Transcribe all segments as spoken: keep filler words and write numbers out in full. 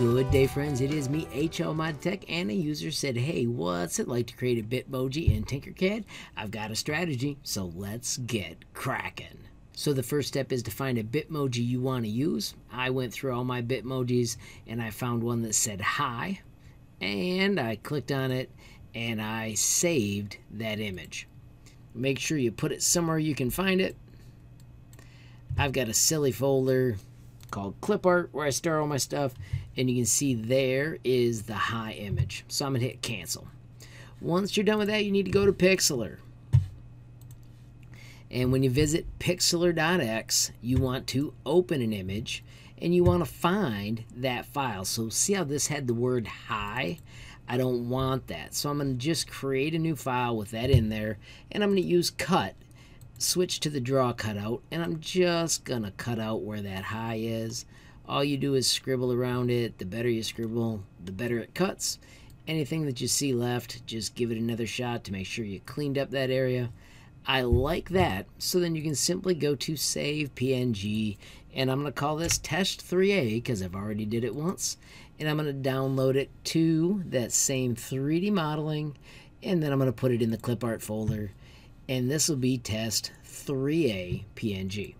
Good day, friends. It is me, H L ModTech, and a user said, hey, what's it like to create a Bitmoji in Tinkercad? I've got a strategy, so let's get cracking. So the first step is to find a Bitmoji you want to use. I went through all my Bitmojis, and I found one that said hi, and I clicked on it, and I saved that image. Make sure you put it somewhere you can find it. I've got a silly folder called clip art where I store all my stuff, and you can see there is the high image. So I'm gonna hit cancel. Once you're done with that, you need to go to Pixlr, and when you visit pixlr.x, you want to open an image and you want to find that file. So see how this had the word high? I don't want that, so I'm gonna just create a new file with that in there, and I'm gonna use cut, switch to the draw cutout, and I'm just gonna cut out where that high is. All you do is scribble around it. The better you scribble, the better it cuts. Anything that you see left, just give it another shot to make sure you cleaned up that area. I like that, so then you can simply go to save P N G, and I'm gonna call this test three A because I've already did it once, and I'm gonna download it to that same three D modeling, and then I'm gonna put it in the clip art folder, and this will be test three A P N G.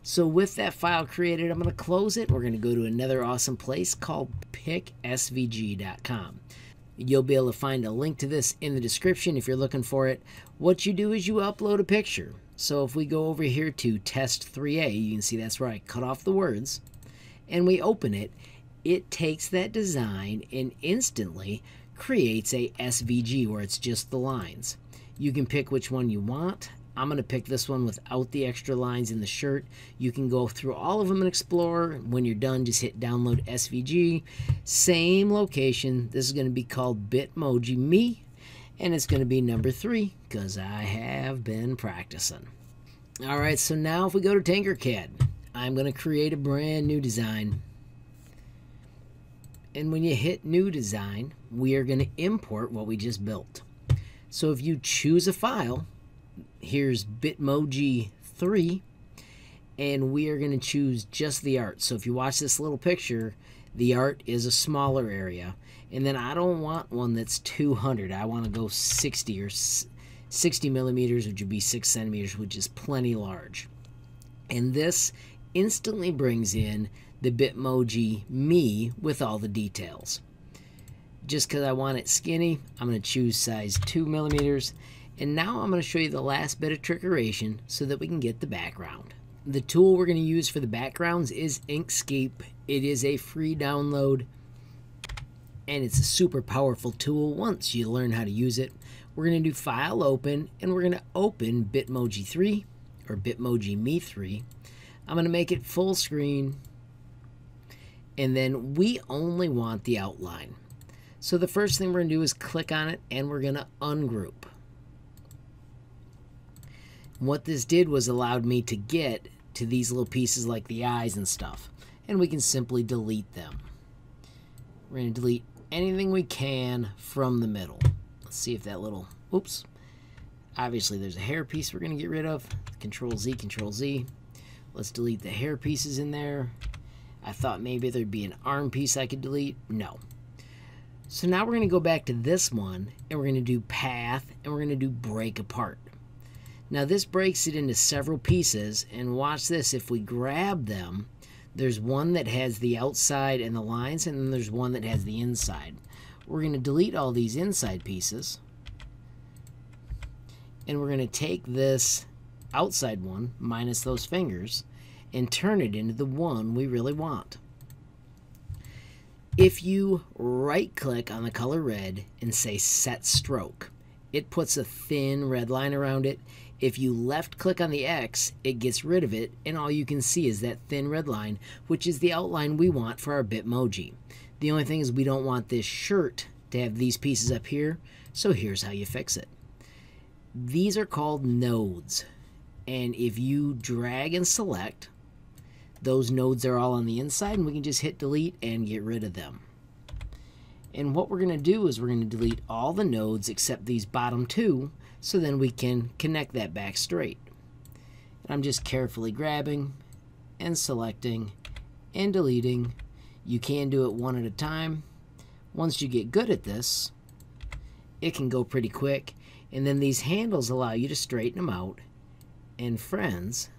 So with that file created, I'm going to close it. We're going to go to another awesome place called pic S V G dot com. You'll be able to find a link to this in the description if you're looking for it. What you do is you upload a picture. So if we go over here to test three A, you can see that's where I cut off the words, and we open it. It takes that design and instantly creates a S V G where it's just the lines. You can pick which one you want. I'm gonna pick this one without the extra lines in the shirt. You can go through all of them and explore. When you're done, just hit download S V G. Same location. This is gonna be called Bitmoji Me, and it's gonna be number three, because I have been practicing. All right, so now if we go to Tinkercad, I'm gonna create a brand new design. And when you hit new design, we are gonna import what we just built. So if you choose a file, here's Bitmoji three, and we are going to choose just the art. So if you watch this little picture, the art is a smaller area. And then I don't want one that's two hundred. I want to go sixty, or sixty millimeters, which would be six centimeters, which is plenty large. And this instantly brings in the Bitmoji Me with all the details. Just because I want it skinny, I'm going to choose size two millimeters. And now I'm going to show you the last bit of trickeration so that we can get the background. The tool we're going to use for the backgrounds is Inkscape. It is a free download, and it's a super powerful tool once you learn how to use it. We're going to do file open, and we're going to open Bitmoji three, or Bitmoji Me three. I'm going to make it full screen, and then we only want the outline. So the first thing we're going to do is click on it, and we're going to ungroup. What this did was allowed me to get to these little pieces like the eyes and stuff, and we can simply delete them. We're going to delete anything we can from the middle. Let's see if that little, oops, obviously there's a hair piece we're going to get rid of. Control Z, Control Z. Let's delete the hair pieces in there. I thought maybe there'd be an arm piece I could delete. No. So now we're going to go back to this one, and we're going to do path, and we're going to do break apart. Now this breaks it into several pieces, and watch this. If we grab them, there's one that has the outside and the lines, and then there's one that has the inside. We're going to delete all these inside pieces, and we're going to take this outside one, minus those fingers, and turn it into the one we really want. If you right-click on the color red and say Set Stroke, it puts a thin red line around it. If you left-click on the X, it gets rid of it, and all you can see is that thin red line, which is the outline we want for our Bitmoji. The only thing is we don't want this shirt to have these pieces up here, so here's how you fix it. These are called nodes, and if you drag and select, those nodes are all on the inside, and we can just hit delete and get rid of them. And what we're going to do is we're going to delete all the nodes except these bottom two, so then we can connect that back straight. And I'm just carefully grabbing and selecting and deleting. You can do it one at a time. Once you get good at this, it can go pretty quick. And then these handles allow you to straighten them out. And friends,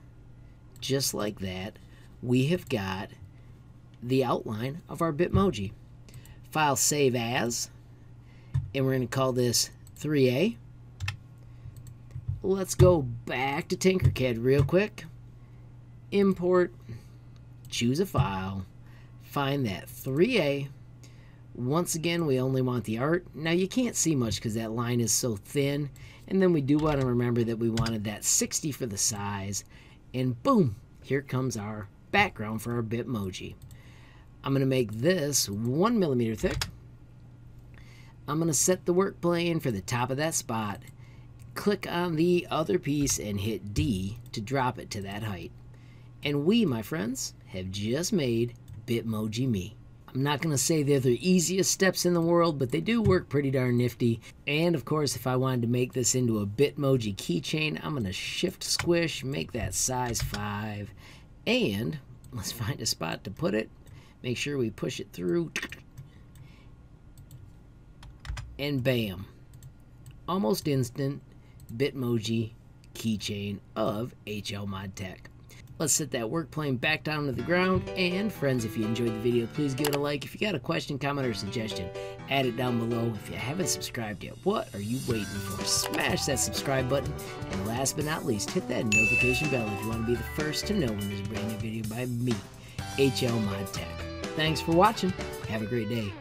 just like that, we have got the outline of our Bitmoji. File save as, and we're going to call this three A. Let's go back to Tinkercad real quick. Import, choose a file, find that three A. Once again, we only want the art. Now you can't see much because that line is so thin, and then we do want to remember that we wanted that sixty for the size, and boom, here comes our background for our Bitmoji. I'm going to make this one millimeter thick. I'm going to set the work plane for the top of that spot, click on the other piece and hit D to drop it to that height. And we, my friends, have just made Bitmoji Me. I'm not going to say they're the easiest steps in the world, but they do work pretty darn nifty. And of course, if I wanted to make this into a Bitmoji keychain, I'm going to shift squish, make that size five, and let's find a spot to put it. Make sure we push it through, and bam, almost instant Bitmoji keychain of H L ModTech. Let's set that work plane back down to the ground. And friends, if you enjoyed the video, please give it a like. If you got a question, comment, or suggestion, add it down below. If you haven't subscribed yet, what are you waiting for? Smash that subscribe button. And last but not least, hit that notification bell if you want to be the first to know when there's a brand new video by me, H L ModTech. Thanks for watching. Have a great day.